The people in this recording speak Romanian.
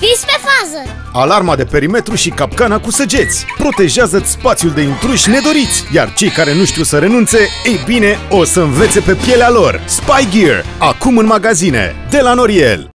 Fiți pe fază! Alarma de perimetru și capcana cu săgeți protejează-ți spațiul de intruși nedoriți, iar cei care nu știu să renunțe, ei bine, o să învețe pe pielea lor. Spy Gear, acum în magazine, de la Noriel.